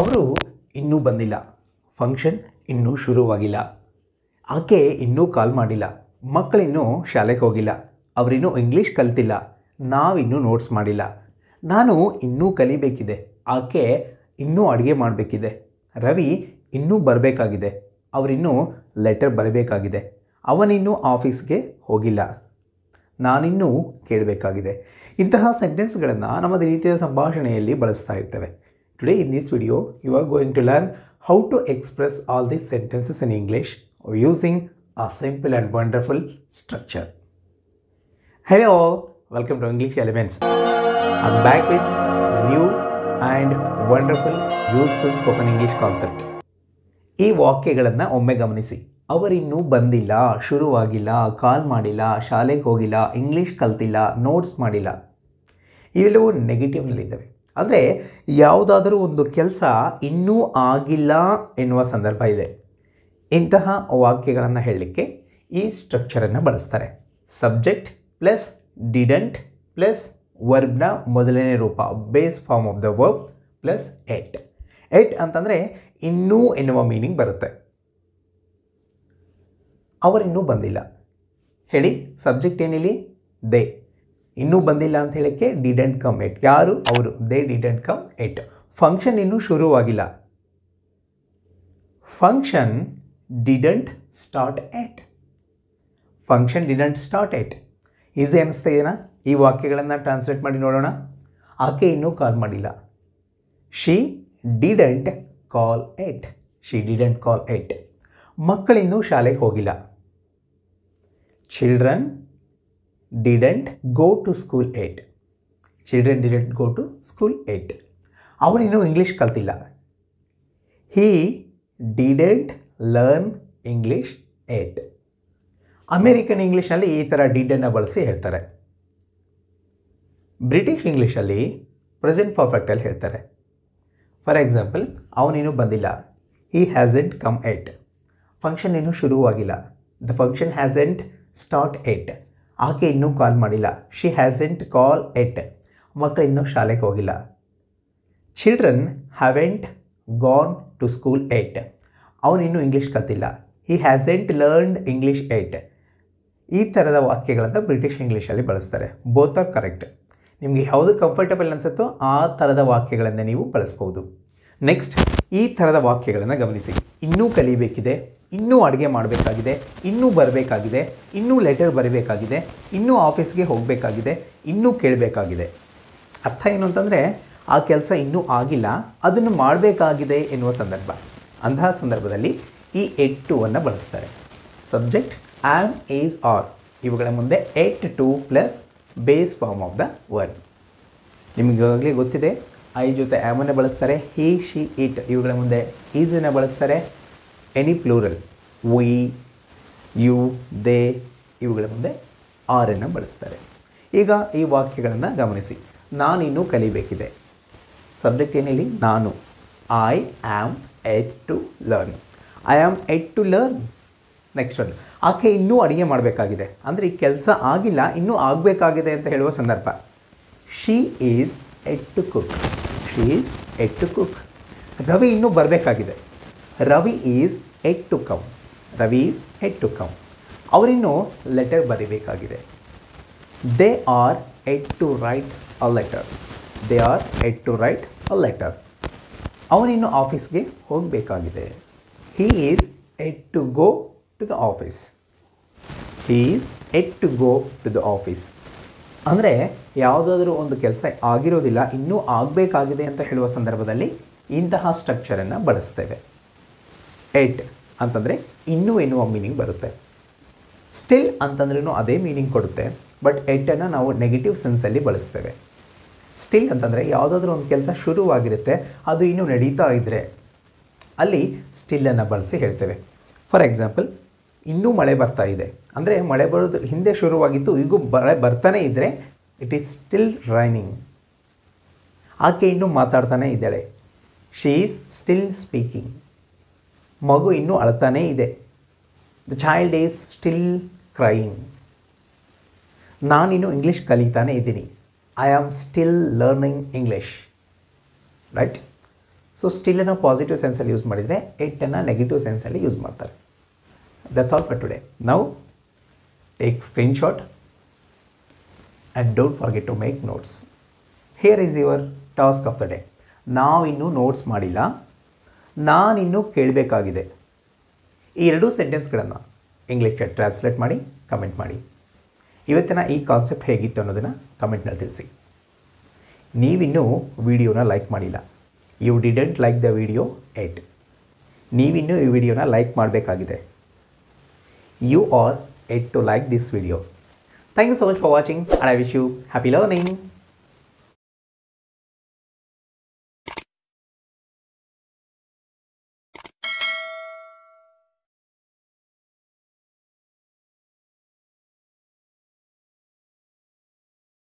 ಅವರು ಇನ್ನೂ ಬಂದಿಲ್ಲ, ಫಂಕ್ಷನ್ ಇನ್ನೂ ಶುರುವಾಗಿಲ್ಲ, ಆಕೆ ಇನ್ನೂ ಕಾಲ್ ಮಾಡಿಲ್ಲ, ಮಕ್ಕಳಿನ್ನೂ ಶಾಲೆಗೆ ಹೋಗಿಲ್ಲ, ಅವರಿನ್ನೂ ಇಂಗ್ಲೀಷ್ ಕಲಿತಿಲ್ಲ, ನಾವಿನ್ನೂ ನೋಟ್ಸ್ ಮಾಡಿಲ್ಲ, ನಾನು ಇನ್ನೂ ಕಲಿಬೇಕಿದೆ, ಆಕೆ ಇನ್ನೂ ಅಡುಗೆ ಮಾಡಬೇಕಿದೆ, ರವಿ ಇನ್ನೂ ಬರಬೇಕಾಗಿದೆ, ಅವರಿನ್ನೂ ಲೆಟರ್ ಬರಬೇಕಾಗಿದೆ, ಅವನಿನ್ನೂ ಆಫೀಸ್ಗೆ ಹೋಗಿಲ್ಲ, ನಾನಿನ್ನೂ ಕೇಳಬೇಕಾಗಿದೆ. ಇಂತಹ ಸೆಂಟೆನ್ಸ್ಗಳನ್ನು ನಮ್ಮ ದಿನನಿತ್ಯದ ಸಂಭಾಷಣೆಯಲ್ಲಿ ಬಳಸ್ತಾ ಇರ್ತೇವೆ. Today in this video you are going to learn how to express all these sentences in English using a simple and wonderful structure. Hello all, welcome to English Elements. I'm back with new and wonderful useful spoken English concept. ಈ ವಾಕ್ಯಗಳನ್ನು ಒಮ್ಮೆ ಗಮನಿಸಿ. ಅವರಿನ್ನೂ ಬಂದಿಲ್ಲ, ಶುರುವಾಗಿಲ್ಲ, ಕಾಲ್ ಮಾಡಿಲ್ಲ, ಶಾಲೆಗೆ ಹೋಗಿಲ್ಲ, English ಕಲ್ತಿಲ್ಲ, notes ಮಾಡಿಲ್ಲ. ಇವೆಲ್ಲವೂ ನೆಗೆಟಿವ್ನಲ್ಲಿದ್ದಾವೆ. ಅಂದರೆ ಯಾವುದಾದರೂ ಒಂದು ಕೆಲಸ ಇನ್ನೂ ಆಗಿಲ್ಲ ಎನ್ನುವ ಸಂದರ್ಭ ಇದೆ. ಇಂತಹ ವಾಕ್ಯಗಳನ್ನು ಹೇಳಲಿಕ್ಕೆ ಈ ಸ್ಟ್ರಕ್ಚರನ್ನು ಬಳಸ್ತಾರೆ. ಸಬ್ಜೆಕ್ಟ್ ಪ್ಲಸ್ ಡಿಡಂಟ್ ಪ್ಲಸ್ ವರ್ಬ್ನ ಮೊದಲನೇ ರೂಪ, base form of the verb, plus yet. Yet ಅಂತಂದರೆ ಇನ್ನೂ ಎನ್ನುವ ಮೀನಿಂಗ್ ಬರುತ್ತೆ. ಅವರಿನ್ನೂ ಬಂದಿಲ್ಲ ಹೇಳಿ ಸಬ್ಜೆಕ್ಟ್ ಏನಿಲ್ಲಿ, ದೇ. ಇನ್ನೂ ಬಂದಿಲ್ಲ ಅಂತ ಹೇಳಕ್ಕೆ ಡಿಡೆಂಟ್ ಕಮ್ ಎಟ್. ಯಾರು? ಅವರು. They didn't come yet. Function ಇನ್ನೂ ಶುರುವಾಗಿಲ್ಲ, function didn't start yet. Function didn't start yet. Easy ಅನಿಸ್ತಾ ಇದೆಯಾ? ಈ ವಾಕ್ಯಗಳನ್ನು ಟ್ರಾನ್ಸ್ಲೇಟ್ ಮಾಡಿ ನೋಡೋಣ. ಆಕೆ ಇನ್ನೂ ಕಾಲ್ ಮಾಡಿಲ್ಲ, she didn't call yet. She didn't call yet. ಮಕ್ಕಳಿನ್ನೂ ಶಾಲೆಗೆ ಹೋಗಿಲ್ಲ, children didn't go to school yet. Children didn't go to school yet. ಅವನಿನ್ನೂ ಇಂಗ್ಲೀಷ್ ಕಲ್ತಿಲ್ಲ, he didn't learn English yet. American ಇಂಗ್ಲೀಷಲ್ಲಿ ಈ ಥರ ಡಿಡನ್ನು ಬಳಸಿ ಹೇಳ್ತಾರೆ. ಬ್ರಿಟಿಷ್ ಇಂಗ್ಲೀಷಲ್ಲಿ ಪ್ರೆಸೆಂಟ್ ಪರ್ಫೆಕ್ಟಲ್ಲಿ ಹೇಳ್ತಾರೆ. ಫಾರ್ ಎಕ್ಸಾಂಪಲ್, ಅವನಿನ್ನೂ ಬಂದಿಲ್ಲ, he hasn't come yet. Function ಇನ್ನೂ ಶುರುವಾಗಿಲ್ಲ, the function hasn't start yet. ಆಕೆ ಇನ್ನೂ ಕಾಲ್ ಮಾಡಿಲ್ಲ, ಶಿ ಹ್ಯಾಸೆಂಟ್ ಕಾಲ್ ಎಟ್. ಮಕ್ಕಳು ಇನ್ನೂ ಶಾಲೆಗೆ ಹೋಗಿಲ್ಲ, children haven't gone to school yet. ಅವನಿನ್ನೂ ಇಂಗ್ಲೀಷ್ ಕಲಿತಿಲ್ಲ, he hasn't learned English yet. ಈ ಥರದ ವಾಕ್ಯಗಳನ್ನು ಬ್ರಿಟಿಷ್ ಇಂಗ್ಲೀಷಲ್ಲಿ ಬಳಸ್ತಾರೆ. Both are correct. ನಿಮಗೆ ಯಾವುದು ಕಂಫರ್ಟಬಲ್ ಅನಿಸುತ್ತೋ ಆ ಥರದ ವಾಕ್ಯಗಳನ್ನು ನೀವು ಬಳಸ್ಬೋದು. ನೆಕ್ಸ್ಟ್, ಈ ಥರದ ವಾಕ್ಯಗಳನ್ನು ಗಮನಿಸಿ. ಇನ್ನೂ ಕಲಿಬೇಕಿದೆ, ಇನ್ನೂ ಅಡುಗೆ ಮಾಡಬೇಕಾಗಿದೆ, ಇನ್ನೂ ಬರಬೇಕಾಗಿದೆ, ಇನ್ನೂ ಲೆಟರ್ ಬರಬೇಕಾಗಿದೆ, ಇನ್ನೂ ಆಫೀಸ್ಗೆ ಹೋಗಬೇಕಾಗಿದೆ, ಇನ್ನೂ ಕೇಳಬೇಕಾಗಿದೆ. ಅರ್ಥ ಏನು ಅಂತಂದರೆ, ಆ ಕೆಲಸ ಇನ್ನೂ ಆಗಿಲ್ಲ, ಅದನ್ನು ಮಾಡಬೇಕಾಗಿದೆ ಎನ್ನುವ ಸಂದರ್ಭ. ಅಂತಹ ಸಂದರ್ಭದಲ್ಲಿ ಈ ಎಟ್ ಟು ಅನ್ನು ಬಳಸ್ತಾರೆ. ಸಬ್ಜೆಕ್ಟ್, ಆಮ್, ಈಸ್, ಆರ್ ಇವುಗಳ ಮುಂದೆ yet to plus base form of the verb. ನಿಮಗಾಗಲೇ ಗೊತ್ತಿದೆ, ಐ ಜೊತೆ ಆಮನ್ನು ಬಳಸ್ತಾರೆ. ಹಿ, ಶಿ, ಇಟ್ ಇವುಗಳ ಮುಂದೆ ಈಸನ್ನು ಬಳಸ್ತಾರೆ. Any plural, we, you, they ಇವುಗಳ ಮುಂದೆ ಆರನ್ನು ಬಳಸ್ತಾರೆ. ಈಗ ಈ ವಾಕ್ಯಗಳನ್ನು ಗಮನಿಸಿ. ನಾನಿನ್ನೂ ಕಲಿಬೇಕಿದೆ. ಸಬ್ಜೆಕ್ಟ್ ಏನಿಲ್ಲಿ, ನಾನು. I am yet to learn. I am yet to learn. Next one, ಆಕೆ ಇನ್ನೂ ಅಡುಗೆ ಮಾಡಬೇಕಾಗಿದೆ. ಅಂದರೆ ಈ ಕೆಲಸ ಆಗಿಲ್ಲ, ಇನ್ನೂ ಆಗಬೇಕಾಗಿದೆ ಅಂತ ಹೇಳುವ ಸಂದರ್ಭ. She is yet to cook. She is yet to cook. Ravi ಇನ್ನೂ ಬರಬೇಕಾಗಿದೆ. Ravi is yet to come. Ravi is yet to come. ಅವರಿನ್ನೂ ಲೆಟರ್ ಬರೀಬೇಕಾಗಿದೆ. They are yet to write a letter. They are yet to write a letter. ಅವನಿನ್ನೂ ಆಫೀಸ್ಗೆ ಹೋಗಬೇಕಾಗಿದೆ. He is yet to go to the office. He is yet to go to the office. ಅಂದರೆ ಯಾವುದಾದ್ರೂ ಒಂದು ಕೆಲಸ ಆಗಿರೋದಿಲ್ಲ, ಇನ್ನೂ ಆಗಬೇಕಾಗಿದೆ ಅಂತ ಹೇಳುವ ಸಂದರ್ಭದಲ್ಲಿ ಇಂತಹ ಸ್ಟ್ರಕ್ಚರನ್ನು ಬಳಸ್ತೇವೆ. ಎಟ್ ಅಂತಂದರೆ ಇನ್ನೂ ಎನ್ನುವ ಮೀನಿಂಗ್ ಬರುತ್ತೆ. ಸ್ಟಿಲ್ ಅಂತಂದ್ರೂ ಅದೇ ಮೀನಿಂಗ್ ಕೊಡುತ್ತೆ, ಬಟ್ ಎಟ್ಟನ್ನು ನಾವು ನೆಗೆಟಿವ್ ಸೆನ್ಸಲ್ಲಿ ಬಳಸ್ತೇವೆ. ಸ್ಟಿಲ್ ಅಂತಂದರೆ ಯಾವುದಾದ್ರೂ ಒಂದು ಕೆಲಸ ಶುರುವಾಗಿರುತ್ತೆ, ಅದು ಇನ್ನೂ ನಡೀತಾ ಇದ್ದರೆ ಅಲ್ಲಿ ಸ್ಟಿಲ್ಲನ್ನು ಬಳಸಿ ಹೇಳ್ತೇವೆ. ಫಾರ್ ಎಕ್ಸಾಂಪಲ್, ಇನ್ನೂ ಮಳೆ ಬರ್ತಾ ಇದೆ ಅಂದರೆ ಮಳೆ ಬರೋದು ಹಿಂದೆ ಶುರುವಾಗಿತ್ತು, ಈಗೂ ಮಳೆ ಬರ್ತಾನೆ ಇದ್ದರೆ ಇಟ್ ಈಸ್ ಸ್ಟಿಲ್ ರೈನಿಂಗ್. ಆಕೆ ಇನ್ನೂ ಮಾತಾಡ್ತಾನೆ ಇದ್ದಾಳೆ. She is still speaking. ಮಗು ಇನ್ನೂ ಅಳ್ತಾನೇ ಇದೆ. The child is still crying. ನಾನಿನ್ನೂ ಇಂಗ್ಲೀಷ್ ಕಲಿತಾನೇ ಇದ್ದೀನಿ. I am still learning English. Right? So still na positive sense alli use madidre 8 na negative sense alli use martare. That's all for today. Now take screenshot and don't forget to make notes. Here is your task of the day. Now innu notes madilla, naan innu kelbekagide. Ee eradu sentence galanna English ge translate madi, comment madi. Ivattina ee concept hegittu annodana comment nalli tilisi. Neevu innu video na like madilla. You didn't like the video yet. Neevu innu ee video na like madbekagide. You are yet to like this video. Thank you so much for watching and I wish you happy learning.